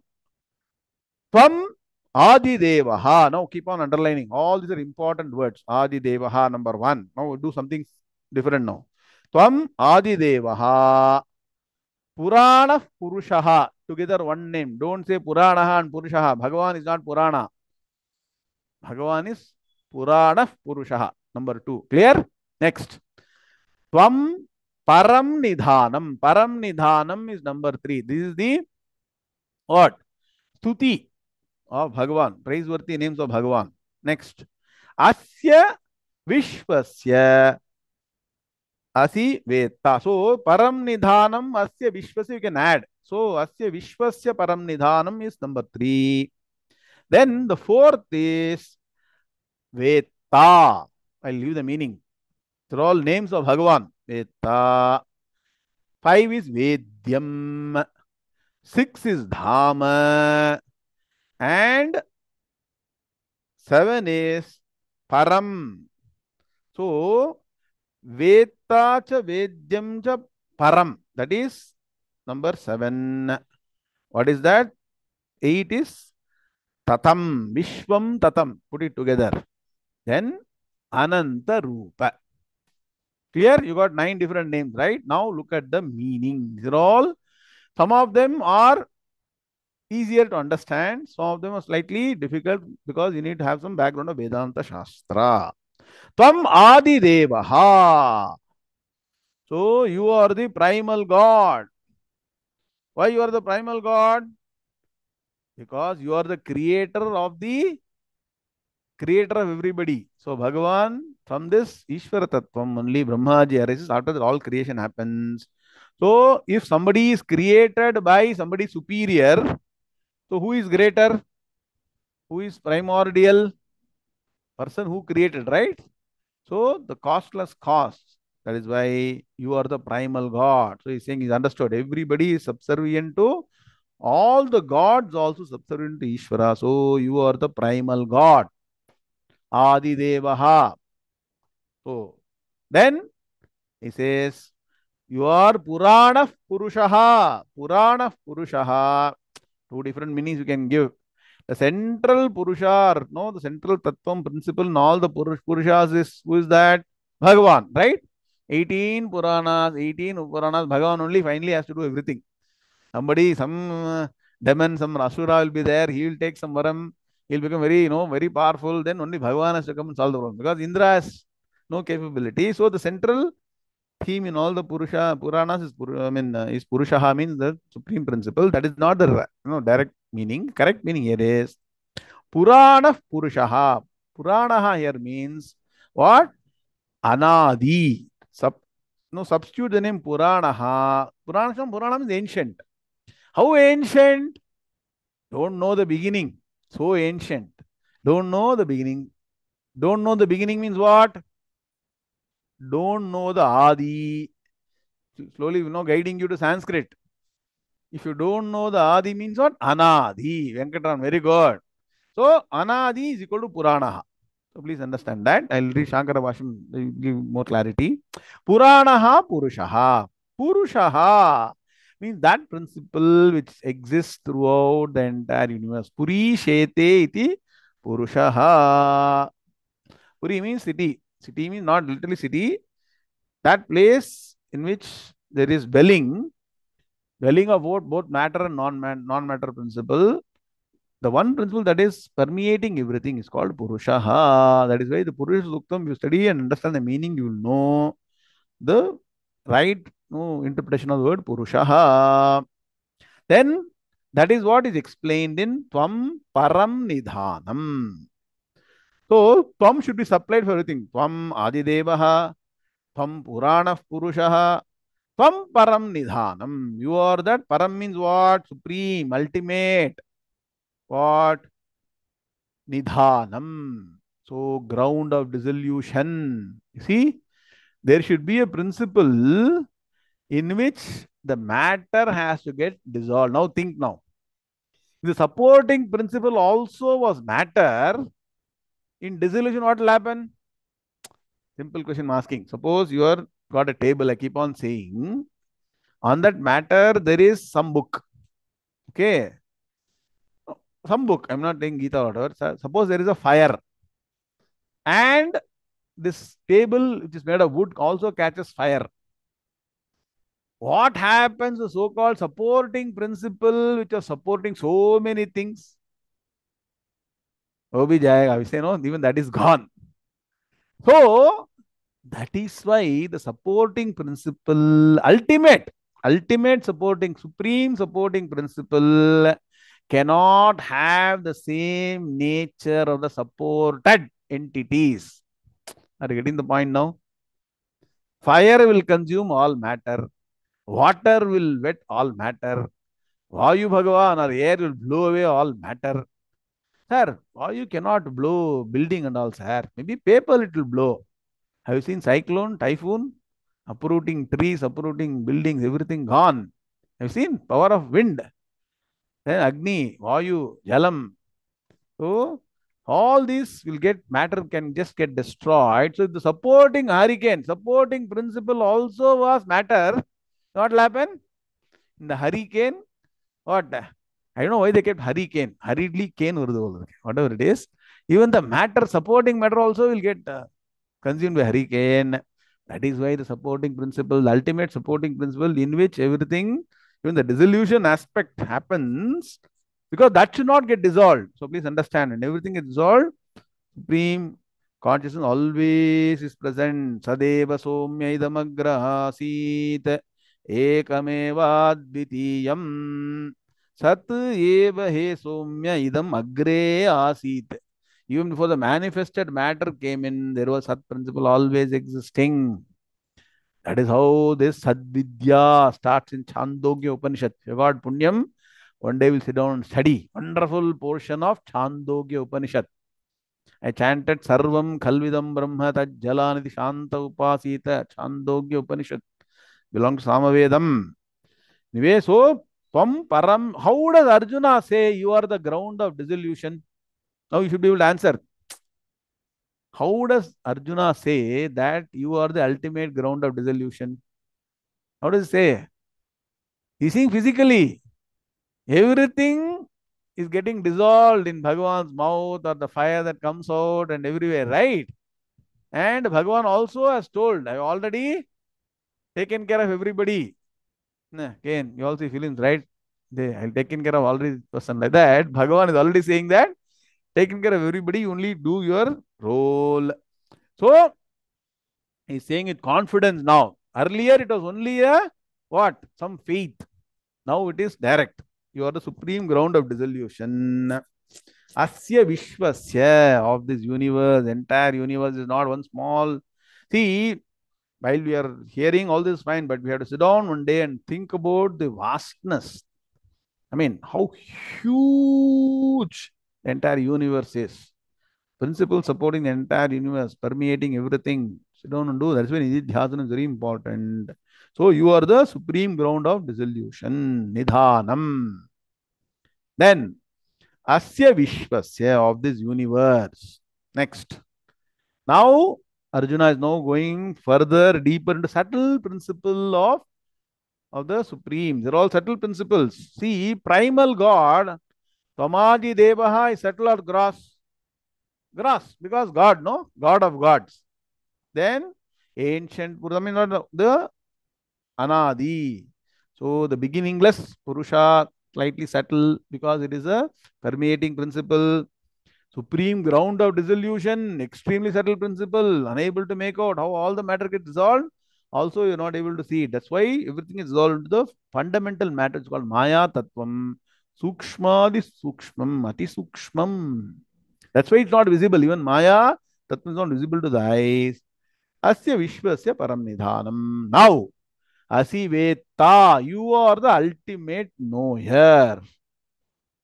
Tvam Adidevaha. Now, keep on underlining. All these are important words. Adidevaha, number one. Now, we'll do something different now. Tvam Adidevaha. Purana Purushaha. Together one name. Don't say Puranaha and Purushaha. Bhagavan is not Purana. Bhagavan is Purana Purushaha. Number two. Clear? Next. Tvam Param Nidhanam. Param Nidhanam is number three. This is the what? Stuti of Bhagavan. Praiseworthy names of Bhagavan. Next. Asya Vishwasya. Asi Veta. So, Param Nidhanam Asya Vishwasya you can add. So, Asya Vishwasya Param Nidhanam is number three. Then, the fourth is Veta. I'll give you the meaning. They're all names of Bhagavan. Veta. Five is Vedyam. Six is Dhama. And seven is Param. So, Veta cha Vedyam cha Param. That is number seven. What is that? Eight is Tatam. Vishwam Tatam. Put it together. Then Anantarupa. Clear? You got nine different names, right? Now look at the meaning. These are all. Some of them are easier to understand. Some of them are slightly difficult because you need to have some background of Vedanta Shastra. Tvam Adidevaha. So you are the primal God. Why you are the primal God? Because you are the creator of the creator of everybody. So Bhagavan, from this Ishvara Tattvam only Brahmaji arises. After that all creation happens. So if somebody is created by somebody superior, so who is greater? Who is primordial? Person who created, right? So the costless cause. That is why you are the primal God. So he's saying he's understood. Everybody is subservient to all the gods, also subservient to Ishvara. So you are the primal God. Adidevaha. So then he says, you are Purana Purushaha. Purana Purushaha. Two different meanings you can give. The central Purusha, no, the central Tattvam principle in all the Purushas is, who is that? Bhagavan, right? eighteen Puranas, eighteen Upuranas, Bhagavan only finally has to do everything. Somebody, some demon, some Asura will be there, he will take some varam, he will become very, you know, very powerful, then only Bhagavan has to come and solve the problem because Indra has no capability. So the central theme in all the Purusha, Puranas is, I mean, is Purushaha means the supreme principle. That is not the you know, direct meaning. Correct meaning here is Purana Purushaha. Puranaha here means what? Anadi. Sub, no, substitute the name Puranaha. Puranasham, Purana means ancient. How ancient? Don't know the beginning. So ancient. Don't know the beginning. Don't know the beginning means what? Don't know the Adi. Slowly, you know, guiding you to Sanskrit. If you don't know the Adi means what? Anadi. Venkatram, very good. So, Anadi is equal to Puranaha. So, please understand that. I will read Shankara Bhashyam, give more clarity. Puranaha Purushaha. Purushaha means that principle which exists throughout the entire universe. Puri Shete iti Purushaha. Puri means city. City means not literally city. That place in which there is dwelling, dwelling of both, both matter and non-matter principle, the one principle that is permeating everything is called Purushaha. That is why the Purusha Suktam, you study and understand the meaning, you will know the right no, interpretation of the word Purushaha. Then that is what is explained in Tvam Param Nidhanam. So Tvam should be supplied for everything. Tvam Adidevaha, Tvam Puranah Purushaha, Tvam Param Nidhanam. You are that. Param means what? Supreme, ultimate. What? Nidhanam. So, ground of dissolution. You see, there should be a principle in which the matter has to get dissolved. Now, think now. The supporting principle also was matter. In dissolution, what will happen? Simple question I'm asking. Suppose you are got a table, I keep on saying. On that matter, there is some book. Okay. Some book, I'm not saying Gita or whatever. Suppose there is a fire and this table which is made of wood also catches fire. What happens to the so-called supporting principle which is supporting so many things? Oh, we say no, even that is gone. So, that is why the supporting principle, ultimate, ultimate supporting, supreme supporting principle cannot have the same nature of the supported entities. Are you getting the point now? Fire will consume all matter. Water will wet all matter. Vayu Bhagavan or air will blow away all matter. Sir, Vayu cannot blow building and all, sir. Maybe paper it will blow. Have you seen cyclone, typhoon? Uprooting trees, uprooting buildings, everything gone. Have you seen? Power of wind. Then Agni, Vayu, Jalam. So, all these will get, matter can just get destroyed. So, the supporting hurricane, supporting principle also was matter. What will happen? In the hurricane, what? I don't know why they kept hurricane. Hurriedly cane, whatever it is. Even the matter, supporting matter also will get uh, consumed by hurricane. That is why the supporting principle, the ultimate supporting principle in which everything, even the dissolution aspect happens, because that should not get dissolved. So please understand, when everything is dissolved, Supreme Consciousness always is present. Sadeva somya idamagrahasit ekamevaadvitiyam sat eva he somya idam agre asit. Even before the manifested matter came in, there was Sat principle always existing. That is how this Sadvidya starts in Chandogya Upanishad. If you got Punyam, one day we'll sit down and study. Wonderful portion of Chandogya Upanishad. I chanted Sarvam Khalvidam Brahma Tajjalanidhi Shanta Upasita. Chandogya Upanishad belongs to Samavedam. Anyway, so, Pam Param, how does Arjuna say you are the ground of dissolution? Now you should be able to answer. How does Arjuna say that you are the ultimate ground of dissolution? How does he say? He's saying physically, everything is getting dissolved in Bhagavan's mouth or the fire that comes out and everywhere, right? And Bhagavan also has told, I've already taken care of everybody. Nah, again, you all see films, right? They, I've taken care of already person like that. Bhagavan is already saying that. Taking care of everybody, you only do your role. So, he's saying it confidence now. Earlier, it was only a, what? Some faith. Now, it is direct. You are the supreme ground of dissolution. Asya Vishwasya of this universe, entire universe is not one small. See, while we are hearing all this fine, but we have to sit down one day and think about the vastness. I mean, how huge the entire universe is. Principle supporting the entire universe, permeating everything. Sit down and do. That's why Nididhyasanam is very important. So you are the supreme ground of dissolution. Nidhanam. Then, Asya Vishwasya of this universe. Next. Now, Arjuna is now going further, deeper into subtle principle of, of the supreme. They're all subtle principles. See, primal God Tamaji Devaha is subtle or gross? Gross, because God, no? God of gods. Then, ancient Purusha, I mean, the anadi. So the beginningless Purusha, slightly subtle, because it is a permeating principle. Supreme ground of dissolution, extremely subtle principle, unable to make out how all the matter gets dissolved. Also, you are not able to see it. That's why everything is dissolved into the fundamental matter. It's called Maya Tattvam. Sukshmadi Sukshmam, Ati Sukshmam. That's why it's not visible. Even Maya Tattvam is not visible to the eyes. Asya Vishwasya Param Nidhanam. Now, Asi Veta, you are the ultimate knower.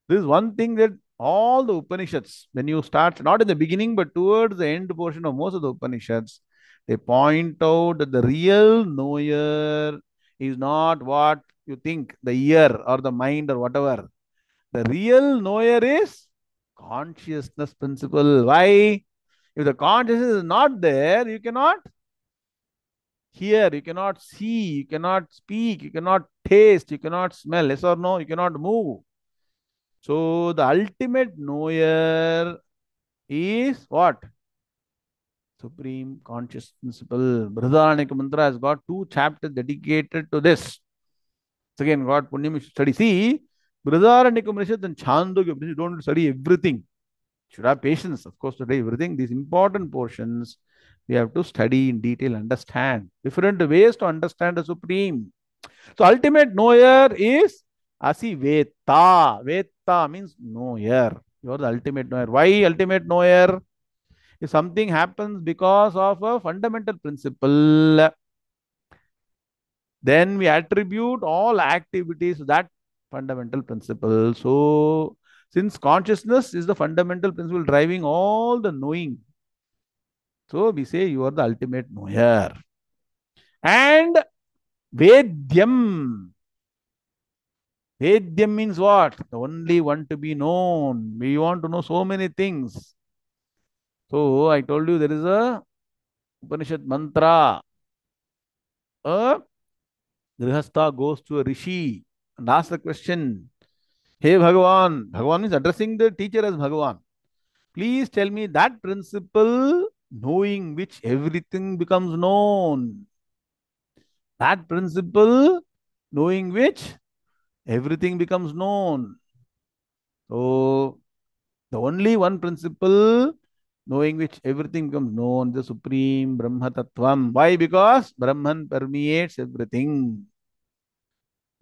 This is one thing that all the Upanishads, when you start, not in the beginning, but towards the end portion of most of the Upanishads, they point out that the real knower is not what you think, the ear or the mind or whatever. The real knower is consciousness principle. Why? If the consciousness is not there, you cannot hear, you cannot see, you cannot speak, you cannot taste, you cannot smell, yes or no, you cannot move. So the ultimate knower is what? Supreme Conscious Principle. Brihadaranyaka Mantra has got two chapters dedicated to this. So again, God Punyam, you should study. See, Brihadaranyaka Mantra and Chandogya Upanishad, you don't study everything. You should have patience, of course, to study everything. These important portions, we have to study in detail, understand. Different ways to understand the Supreme. So ultimate knower is Asi Veta. Veta means knower. You are the ultimate knower. Why ultimate knower? If something happens because of a fundamental principle, then we attribute all activities to that fundamental principle. So, since consciousness is the fundamental principle driving all the knowing, so we say you are the ultimate knower. And Vedyam. Vedyam means what? The only one to be known. We want to know so many things. So, I told you there is a Upanishad mantra. A Grihastha goes to a Rishi and asks the question, Hey Bhagavan, Bhagavan means addressing the teacher as Bhagavan. Please tell me that principle knowing which everything becomes known. That principle knowing which everything becomes known. So, the only one principle knowing which everything becomes known, the Supreme Brahma Tattvam. Why? Because Brahman permeates everything.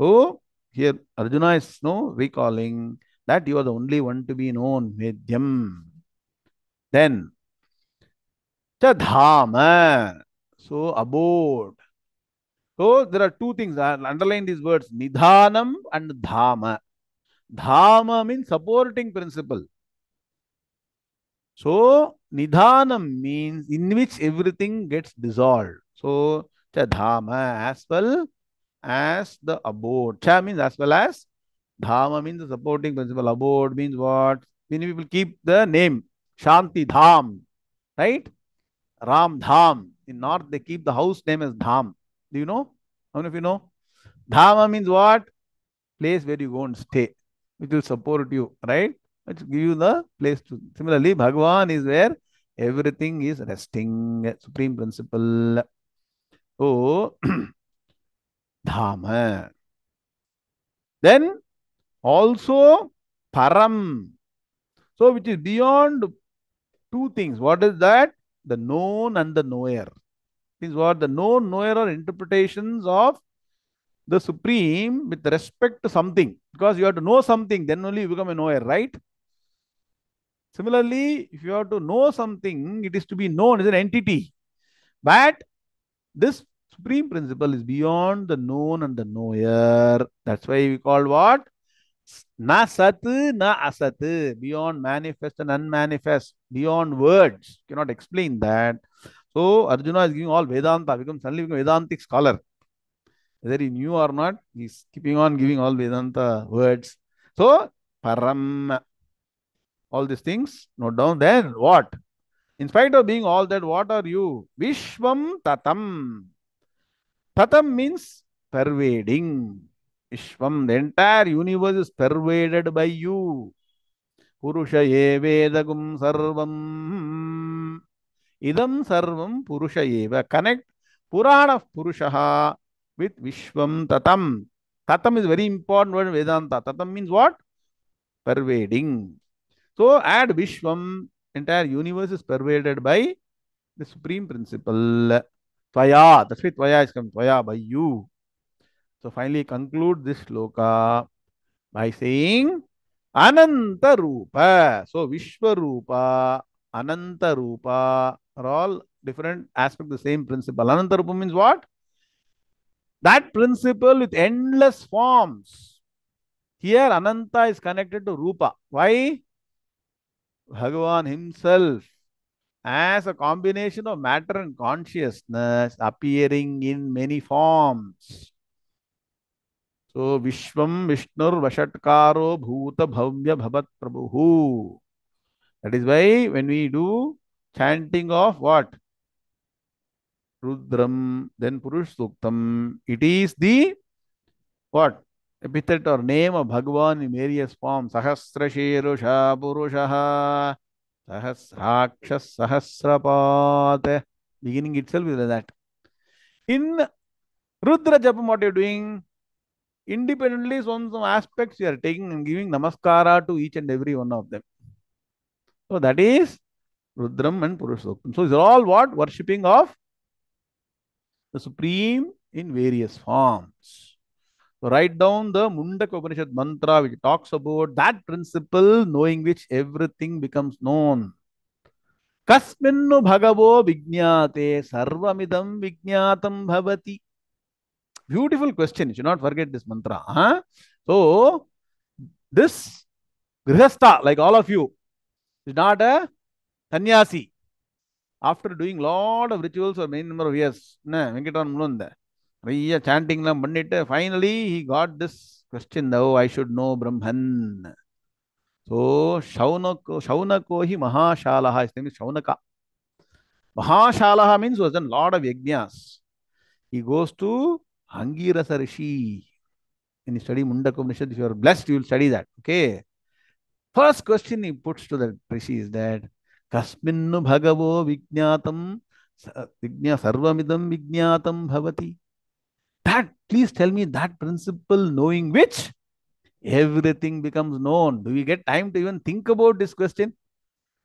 So, here Arjuna is no recalling that you are the only one to be known. Vedyam. Then, Chadhama. So, abode. So, there are two things. I'll underline these words. Nidhanam and Dhama. Dhama means supporting principle. So, Nidhanam means in which everything gets dissolved. So, Cha Dhama as well as the abode. Cha means as well as. Dhama means the supporting principle. Abode means what? Many people keep the name. Shanti Dham. Right? Ram Dham. In North, they keep the house name as Dham. Do you know? How many of you know? Dhama means what? Place where you go and stay. Which will support you. Right? It will give you the place to. Similarly, Bhagavan is where everything is resting, supreme principle. So, Dhamma. Then also Param. So, which is beyond two things. What is that? The known and the knower. Means what? The known, knower are interpretations of the supreme with respect to something. Because you have to know something, then only you become a knower, right? Similarly, if you have to know something, it is to be known as an entity. But this supreme principle is beyond the known and the knower. That's why we call what? Na sat, na asat. Beyond manifest and unmanifest. Beyond words. You cannot explain that. So, Arjuna is giving all Vedanta. Become, suddenly become a Vedantic scholar. Whether he knew or not, he's keeping on giving all Vedanta words. So, Param. All these things, note down. Then what? In spite of being all that, what are you? Vishwam Tatam. Tatam means pervading. Vishwam, the entire universe is pervaded by you. Purusha Evedagum Sarvam. Idam Sarvam Purusha Eva. Connect Purana Purushaha with Vishwam Tatam. Tatam is very important word in Vedanta. Tatam means what? Pervading. So add Vishwam, entire universe is pervaded by the Supreme Principle. Tvaya, that's why Tvaya is coming. Tvaya, by you. So finally conclude this shloka by saying Ananta Rupa. So Vishwarupa, Ananta Rupa are all different aspects of the same principle. Ananta Rupa means what? That principle with endless forms. Here Ananta is connected to Rupa. Why? Bhagavan himself as a combination of matter and consciousness appearing in many forms. So Vishwam Vishnur Vashatkaro Bhuta Bhavya Bhavat Prabhu. That is why when we do chanting of what? Rudram, then Purush Suktam. It is the what? Epithet or name of Bhagavan in various forms. Sahasra Shirusha Purushaha Sahasrakshas Sahasrapat. Beginning itself is like that. In Rudra Japam, what you are doing? Independently, some, some aspects you are taking and giving namaskara to each and every one of them. So that is Rudram and Purush Suktam. So these are all what? Worshipping of the Supreme in various forms. So write down the Mundaka Upanishad mantra which talks about that principle knowing which everything becomes known. Kasminnu bhagavo vijñāte sarvamidam vijñātam bhavati. Beautiful question. You should not forget this mantra. Huh? So, this grihastha, like all of you, is not a sannyasi. After doing lot of rituals for many number of years, finally he got this question, though I should know Brahman. So Shaunako, Shaunako hi Mahashalaha, his name is Shaunaka. Mahashalaha means was done lot of yajnas. He goes to Angirasa Rishi. When you study Mundaka Upanishad, if you are blessed, you will study that. Okay. First question he puts to the Rishi is that Kasminnu bhagavo vijñātam sarvamidam vijñātam bhavati. That, please tell me that principle knowing which everything becomes known. Do we get time to even think about this question?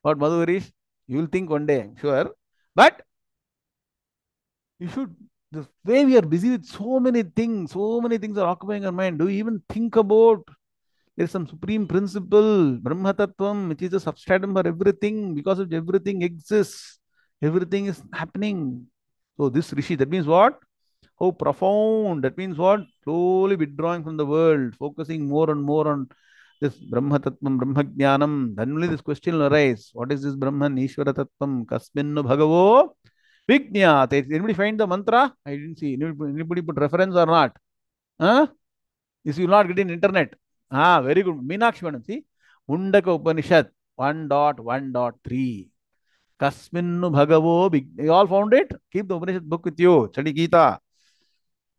What Madhu Harish? You will think one day, I am sure. But you should, the way we are busy with so many things, so many things are occupying our mind. Do we even think about there is some supreme principle, Brahma Tattpam, which is the substratum for everything, because of everything exists, everything is happening. So this Rishi, that means what? How profound, that means what? Slowly withdrawing from the world, focusing more and more on this Brahma Tattpam, Brahma Jnanam. Then only this question will arise. What is this Brahman, Ishvara Tattpam, Kasminnu Bhagavo Vijñāte? Did anybody find the mantra? I didn't see. Anybody, anybody put reference or not? Huh? This you will not get in internet. Ah, very good. Meenakshi Madam, see? Mundaka Upanishad one point one point three. Kasminnu Bhagavo Vijñāte. You all found it? Keep the Upanishad book with you. Study Gita.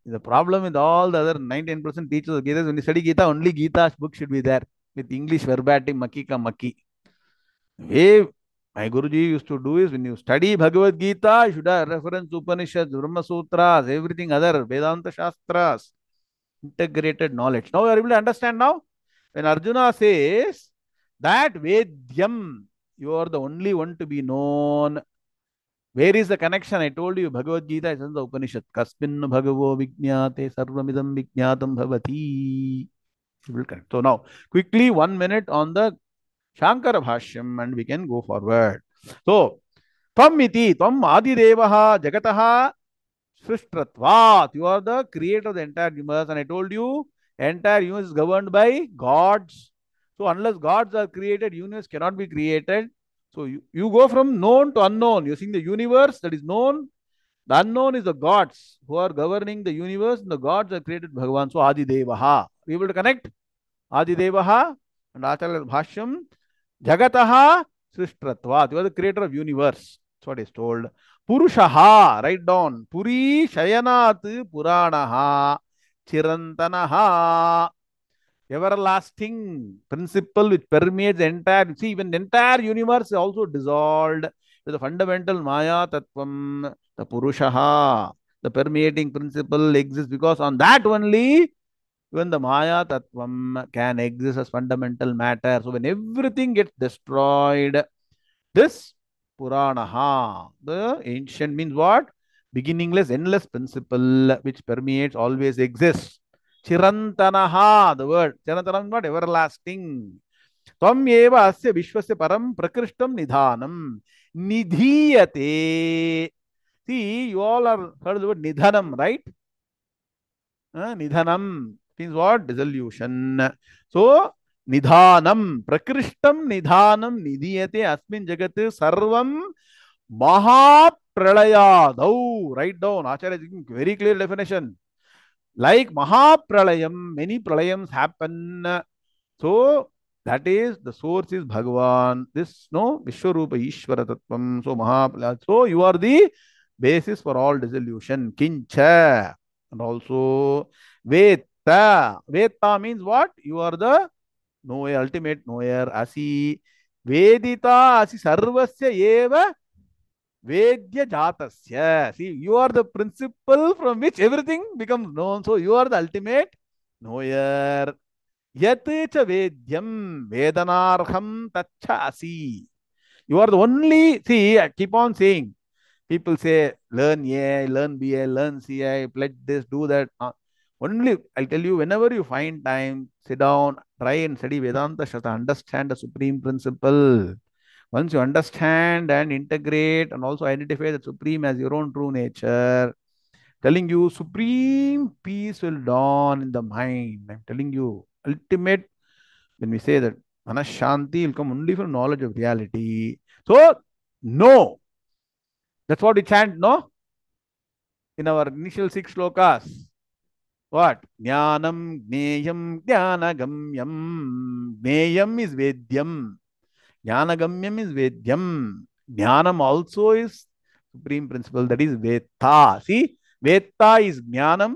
The problem with all the other ninety-nine percent teachers of Gita is when you study Gita, only Gita's book should be there. With English verbatim, Maki ka Maki. The way my Guruji used to do is when you study Bhagavad Gita, you should have reference Upanishads, Brahma Sutras, everything other, Vedanta Shastras. Integrated knowledge. Now you are able to understand now? When Arjuna says that Vedyam, you are the only one to be known. Where is the connection? I told you Bhagavad Gita is in the Upanishad. Kasminnu bhagavo vijñāte sarvamidam vijñātam bhavati. So now, quickly one minute on the Shankara Bhashyam and we can go forward. So, Tvam iti, Tvam adidevaha jagataha. Srishtratvat, you are the creator of the entire universe, and I told you entire universe is governed by gods. So unless gods are created, universe cannot be created. So you, you go from known to unknown. You are seeing the universe that is known. The unknown is the gods who are governing the universe, and the gods are created by Bhagavan. So Adi Devaha. We will connect Adi Devaha and Acharya Bhashyam. Jagataha Srishtratvat, you are the creator of universe. That's what is told. Purushaha, write down. Puri Shayanat Puranaha Chirantanaha. Everlasting principle which permeates the entire, see, even the entire universe is also dissolved with the fundamental Maya Tattvam, the Purushaha. the permeating principle exists, because on that only even the Maya Tattvam can exist as fundamental matter. So when everything gets destroyed, this Puranaha, the ancient, means what? Beginningless, endless principle which permeates, always exists. Chirantanaha, the word. Chirantanaha is not everlasting. Tvam eva asya vishwasya param prakrishtam nidhanam. Nidhiyate. See, you all are heard the word nidhanam, right? Uh, nidhanam means what? Dissolution. So, nidhanam, prakrishtam nidhanam nidhiyate asmin jagate sarvam mahapralayadau. Write down. Acharya is giving very clear definition. Like Mahapralayam, many pralayams happen. So, that is, the source is Bhagavan. This, no, Vishwarupa Ishvara Tattvam. So, Mahapralayam. So, you are the basis for all dissolution. Kincha. And also, Veta. Veta means what? You are the knower, ultimate knower. Asi Vedita Asi Sarvasya Eva Vedya Jatasya. See, you are the principle from which everything becomes known. So, you are the ultimate knower. Yatecha Vedyam Vedanarham Tacha Asi. You are the only, see, I keep on saying, people say, learn A I, learn B I, learn C I, pledge this, do that. Uh, only, I'll tell you, whenever you find time, sit down, try and study Vedanta Shastra, understand the supreme principle. Once you understand and integrate and also identify the Supreme as your own true nature, telling you, supreme peace will dawn in the mind. I'm telling you, ultimate, when we say that, Manashanti will come only from knowledge of reality. So, no. That's what we chant, no? In our initial six lokas. What? Jnanam, Gneyam, Jnanagamyam. Gneyam is Vedyam. Jnanagamyam is Vedyam. Jnanam also is supreme principle, that is Veta. See, Veta is Jnanam.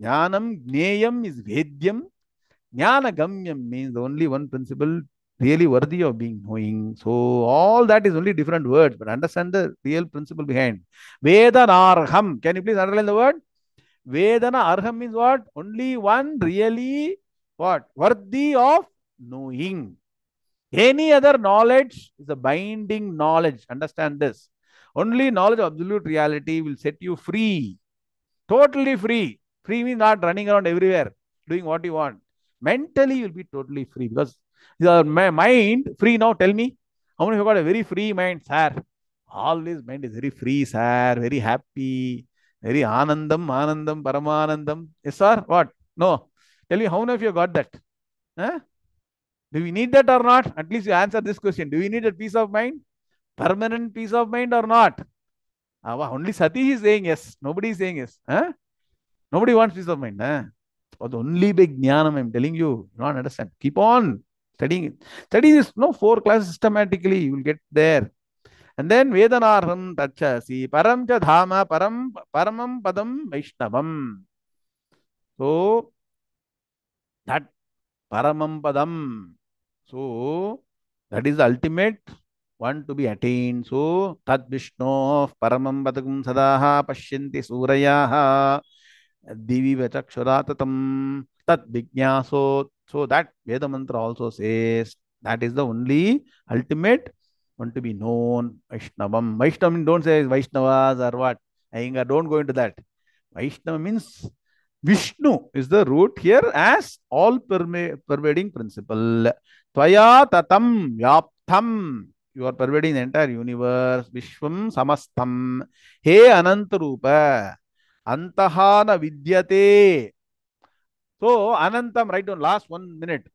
Jnanam, Gneyam is Vedyam. Jnanagamyam means only one principle really worthy of being knowing. So, all that is only different words, but understand the real principle behind. Vedanarham. Can you please underline the word? Vedanarham means what? Only one really what? Worthy of knowing. Any other knowledge is a binding knowledge. Understand this. Only knowledge of absolute reality will set you free. Totally free. Free means not running around everywhere, doing what you want. Mentally, you will be totally free. Because your mind, free now, tell me. How many of you got a very free mind, sir? Always mind is very free, sir. Very happy. Very anandam, anandam, paramanandam. Yes, sir? What? No. Tell me, how many of you got that? Huh? Do we need that or not? At least you answer this question. Do we need that peace of mind? Permanent peace of mind or not? Uh, only Sati is saying yes. Nobody is saying yes. Huh? Nobody wants peace of mind. Huh? Or the only big jnanam, I am telling you. You don't understand. Keep on studying it. Study this, no, four classes systematically. You will get there. And then Vedanarham Tachasi Param cha dhama param paramam padam Vaishnavam. So that paramam padam. So that is the ultimate one to be attained. So Tad Vishno Paramam Padagum Sadaha Pashyanti Surayaha Divi Vachakshuratatam Tat Vignyaso. So that Veda Mantra also says that is the only ultimate one to be known. Vaishnavam. Vaishnavam, don't say Vaishnavas or what. Iyengar, don't go into that. Vaishnavam means Vishnu is the root here as all pervading principle. Tvaya tatam yaptam. You are pervading the entire universe. Vishwam samastam. He anantarupa. Antahana vidyate. So, anantam, write down last one minute.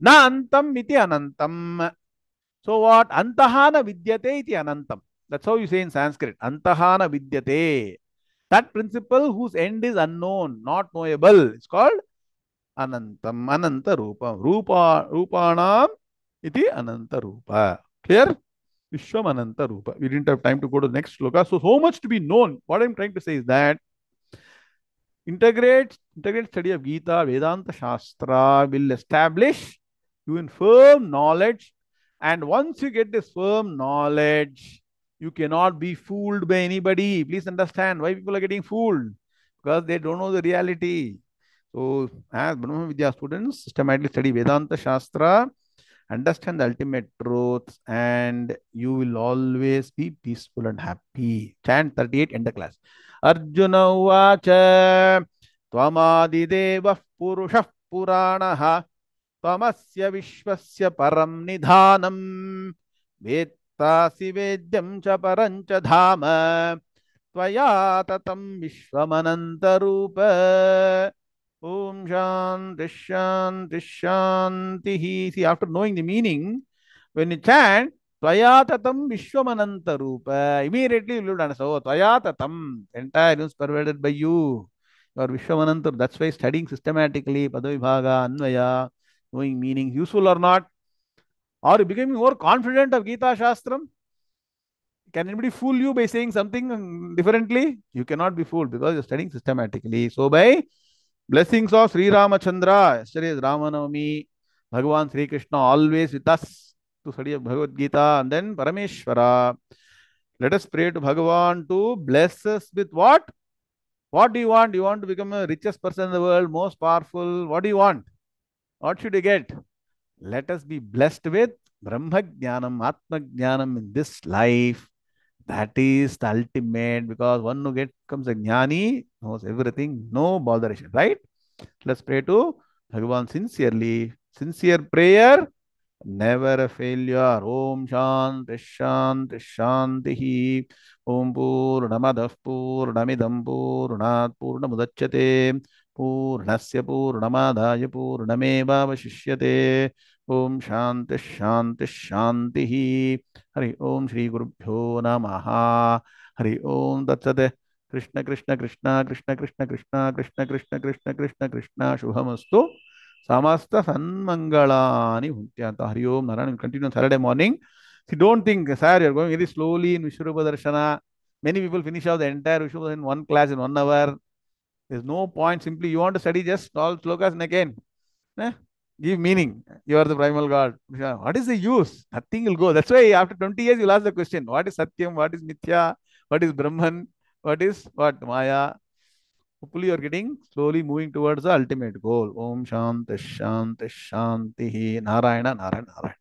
Na antam iti anantam. So what? Antahana vidyate iti anantam. That's how you say in Sanskrit. Antahana vidyate. That principle whose end is unknown, not knowable. It's called anantam. Ananta rupa. Rupa. Rupanam iti ananta rupa. Clear? Vishwam ananta rupa. We didn't have time to go to the next shloka. So, so much to be known. What I'm trying to say is that Integrate, integrate study of Gita, Vedanta Shastra will establish you in firm knowledge. And once you get this firm knowledge, You cannot be fooled by anybody. Please understand why people are getting fooled. Because they don't know the reality. So, as Brahma Vidya students, systematically study Vedanta Shastra, understand the ultimate truths, and you will always be peaceful and happy. Chant thirty-eight, end the class. Arjuna uvacha tvamadideva purushah puranaha tvamasya vishvasya param nidhanam vettasi vedyam cha parancha dhama tvaya tatam vishvamanantarupa. Om Shanti Shanti Shanti. See, after knowing the meaning, when you chant, Tvaya Tatam Vishwamananta Rupa, immediately you will understand. Oh, Tvaya Tatam, entire universe pervaded by you. Your Vishwamananta. That's why studying systematically, Padavibhaga, Anvaya, knowing meaning, useful or not. Are you becoming more confident of Gita Shastram? Can anybody fool you by saying something differently? You cannot be fooled because you're studying systematically. So, by blessings of Sri Ramachandra. Yesterday is Ramanavami. Bhagavan Sri Krishna always with us to study Bhagavad Gita and then Parameshwara. Let us pray to Bhagavan to bless us with what? What do you want? You want to become the richest person in the world, most powerful. What do you want? What should you get? Let us be blessed with Brahma Jnanam, Atma Jnanam in this life. That is the ultimate, because one who gets becomes a jnani, knows everything, no botheration, right? Let's pray to Bhagavan sincerely. Sincere prayer, never a failure. Om Shanti Shanti Shantihi. Om Purnamadav Purnamidam Purnat Purnamudachyate Purnasya Purnamadaya Purnameva Vashishyate. Om Shanti Shanti Shantihi. Hari Om Shri Gurubhyo Namaha. Hari Om Tatsade. Krishna Krishna Krishna Krishna Krishna Krishna Krishna Krishna Krishna Krishna Krishna Shubhamastu. Samasta Sanmangalani Huntyanta. Hari Om Narayan. Continue on Saturday morning. See, don't think, sir, you're going very slowly in Vishwarupa Darshana. Many people finish out the entire Vishwarupa in one class, in one hour. There's no point. Simply, you want to study just all slokas and again. Eh? Give meaning. You are the primal God. What is the use? Nothing will go. That's why after twenty years, you'll ask the question, what is Satyam? What is Mithya? What is Brahman? What is what? Maya? Hopefully, you're getting slowly moving towards the ultimate goal. Om Shanti Shanti Shantihi. Narayana Narayana Narayana.